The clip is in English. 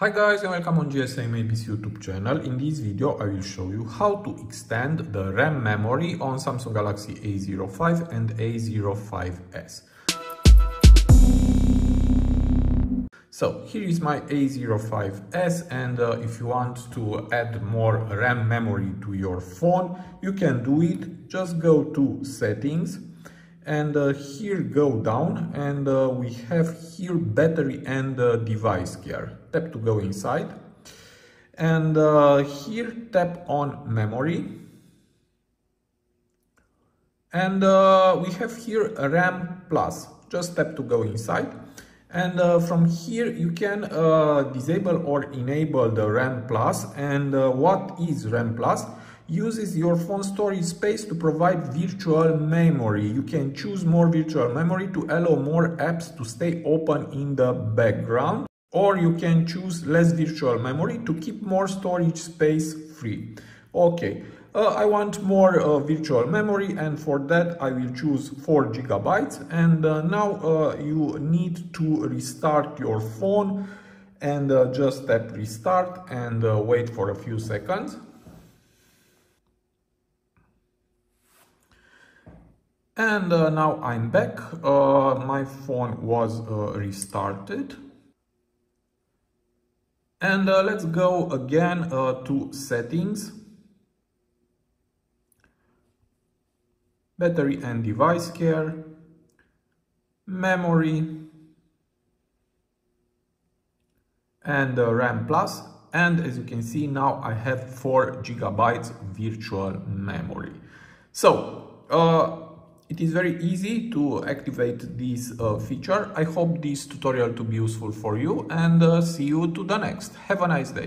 Hi guys and welcome on GSM-ABC YouTube channel. In this video I will show you how to extend the RAM memory on Samsung Galaxy A05 and A05s. So here is my A05s, and if you want to add more RAM memory to your phone, you can do it. Just go to settings and here go down, and we have here battery and device care. Tap to go inside, and here tap on memory, and we have here RAM Plus. Just tap to go inside, and from here you can disable or enable the RAM Plus. And what is RAM Plus? Uses your phone storage space to provide virtual memory. You can choose more virtual memory to allow more apps to stay open in the background, or you can choose less virtual memory to keep more storage space free. Okay, I want more virtual memory, and for that I will choose 4 GB. And now you need to restart your phone, and just tap restart and wait for a few seconds. And now I'm back. My phone was restarted. And let's go again to settings, battery and device care, memory, and RAM Plus. And as you can see, now I have 4 GB virtual memory. So, it is very easy to activate this feature. I hope this tutorial to be useful for you, and see you to the next. Have a nice day.